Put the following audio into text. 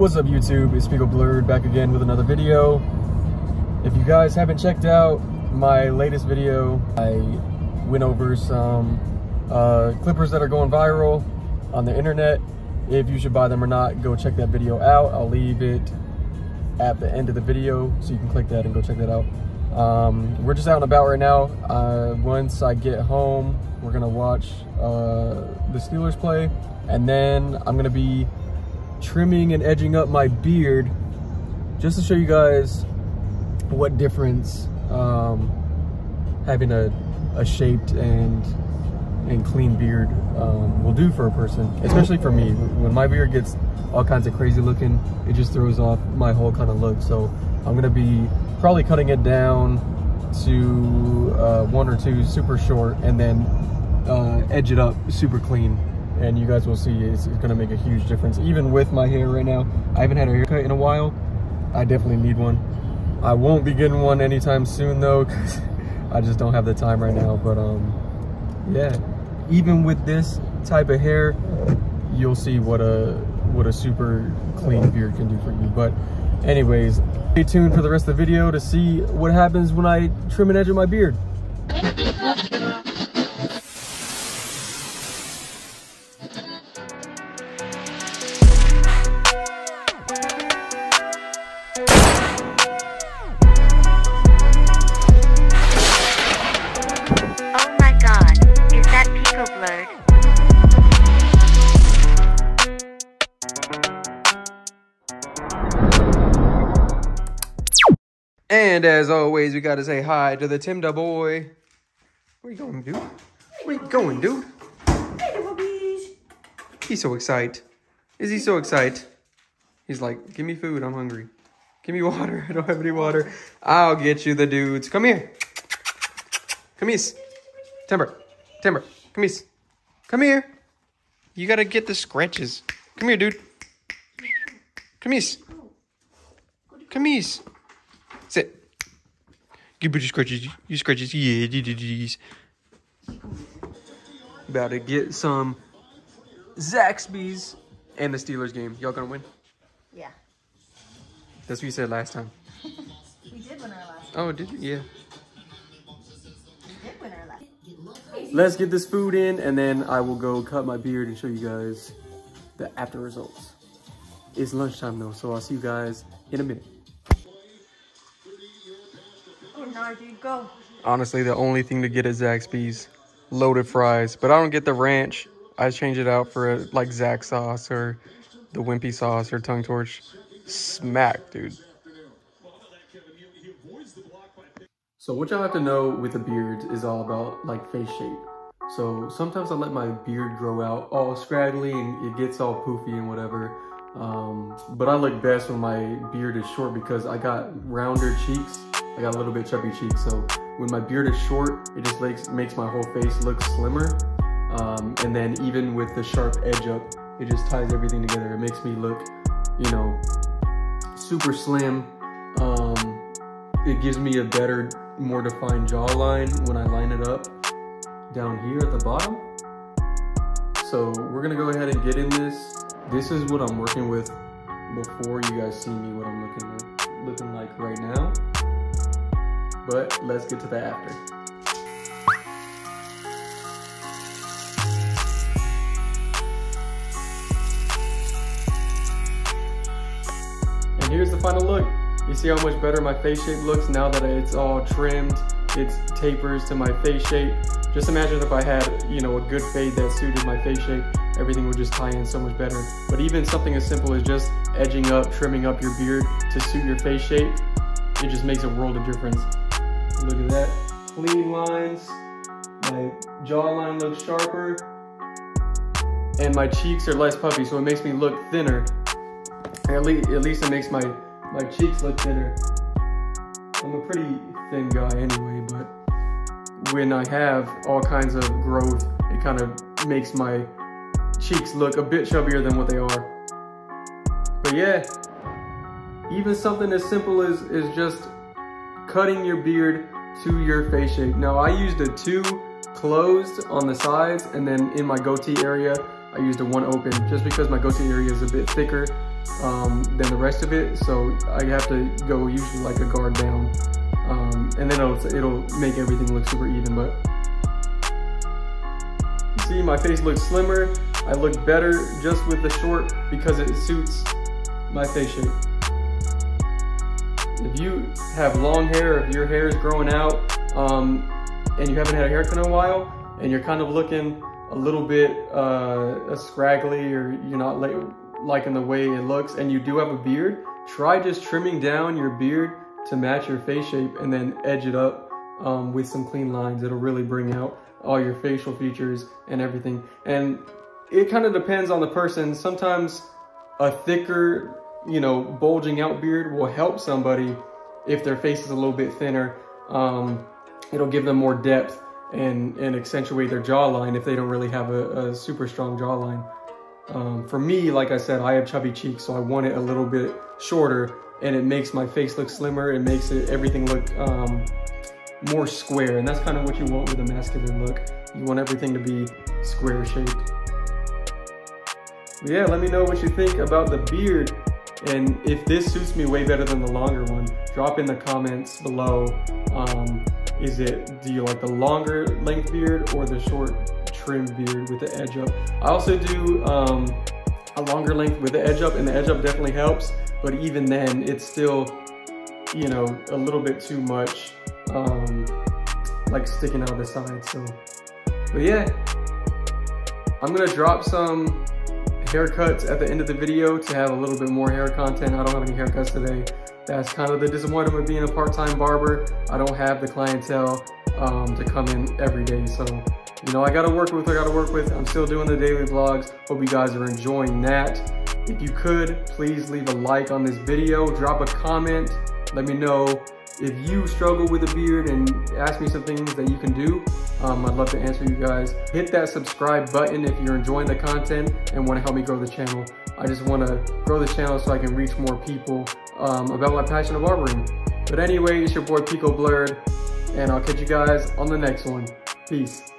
What's up, YouTube? It's Pico Blurred back again with another video. If you guys haven't checked out my latest video, I went over some clippers that are going viral on the internet. If you should buy them or not, go check that video out. I'll leave it at the end of the video so you can click that and go check that out. We're just out and about right now. Once I get home, we're gonna watch the Steelers play, and then I'm gonna be trimming and edging up my beard just to show you guys what difference having a shaped and clean beard will do for a person, especially for me. When my beard gets all kinds of crazy looking, it just throws off my whole kind of look. So I'm gonna be probably cutting it down to one or two super short, and then edge it up super clean. And you guys will see it's gonna make a huge difference. Even with my hair right now, I haven't had a haircut in a while. I definitely need one. I won't be getting one anytime soon though, because I just don't have the time right now. But yeah, even with this type of hair, you'll see what a super clean beard can do for you. But anyways, stay tuned for the rest of the video to see what happens when I trim and edge my beard. And as always, we gotta say hi to the Tim Dub boy. Where you going, dude? Where you going, dude? He's so excited. Is he so excited? He's like, give me food, I'm hungry. Give me water, I don't have any water. I'll get you the dudes. Come here. Camis. Timber. Timber. Camis. Come here. You gotta get the scratches. Come here, dude. Camis. Camis. Sit. Give me your scratches. You scratches. Yeah, dee. About to get some Zaxby's and the Steelers game. Y'all gonna win? Yeah. That's what you said last time. We did win our last time. Oh, did you? Yeah. We did win our last time. Let's get this food in, and then I will go cut my beard and show you guys the after results. It's lunchtime though, so I'll see you guys in a minute. Go. Honestly, the only thing to get at Zaxby's, loaded fries. But I don't get the ranch. I change it out for like Zax sauce or the wimpy sauce or tongue torch. Smack, dude. So what y'all have to know with the beards is all about like face shape. So sometimes I let my beard grow out all scraggly and it gets all poofy and whatever. But I look best when my beard is short because I got rounder cheeks. I got a little bit chubby cheeks, so when my beard is short, it just makes my whole face look slimmer. And then even with the sharp edge up, it just ties everything together. It makes me look, you know, super slim. It gives me a better, more defined jawline when I line it up down here at the bottom. So we're gonna go ahead and get in this. This is what I'm working with before you guys see me what I'm looking like right now. But let's get to the after. And here's the final look. You see how much better my face shape looks now that it's all trimmed. It tapers to my face shape. Just imagine if I had, you know, a good fade that suited my face shape. Everything would just tie in so much better. But even something as simple as just edging up, trimming up your beard to suit your face shape, it just makes a world of difference. Look at that, clean lines, my jawline looks sharper, and my cheeks are less puffy, so it makes me look thinner. At least it makes my cheeks look thinner. I'm a pretty thin guy anyway, but when I have all kinds of growth, it kind of makes my cheeks look a bit chubbier than what they are. But yeah, even something as simple as is just cutting your beard to your face shape. Now I used a two closed on the sides, and then in my goatee area, I used a one open just because my goatee area is a bit thicker than the rest of it, so I have to go usually like a guard down, and then it'll make everything look super even. But you see, my face looks slimmer. I look better just with the short because it suits my face shape. If you have long hair, if your hair is growing out, and you haven't had a haircut in a while, and you're kind of looking a little bit scraggly, or you're not liking the way it looks, and you do have a beard, try just trimming down your beard to match your face shape, and then edge it up with some clean lines. It'll really bring out all your facial features and everything. And it kind of depends on the person. Sometimes a thicker, bulging out beard will help somebody if their face is a little bit thinner. It'll give them more depth and accentuate their jawline if they don't really have a super strong jawline. For me, like I said, I have chubby cheeks, so I want it a little bit shorter, and it makes my face look slimmer. It makes everything look more square, and that's kind of what you want with a masculine look. You want everything to be square shaped. But yeah, let me know what you think about the beard, and if this suits me way better than the longer one. Drop in the comments below. Do you like the longer length beard or the short trimmed beard with the edge up? I also do a longer length with the edge up, and the edge up definitely helps, but even then it's still, a little bit too much, like sticking out of the side. So, but yeah, I'm gonna drop some haircuts at the end of the video to have a little bit more hair content. I don't have any haircuts today. That's kind of the disappointment of being a part-time barber. I don't have the clientele to come in every day. So, I gotta work with what I gotta work with. I'm still doing the daily vlogs. Hope you guys are enjoying that. If you could, please leave a like on this video. Drop a comment. Let me know if you struggle with a beard and ask me some things that you can do. I'd love to answer you guys. Hit that subscribe button if you're enjoying the content and want to help me grow the channel. I just want to grow this channel so I can reach more people about my passion of barbering. But anyway, it's your boy Pico Blurred, and I'll catch you guys on the next one. Peace.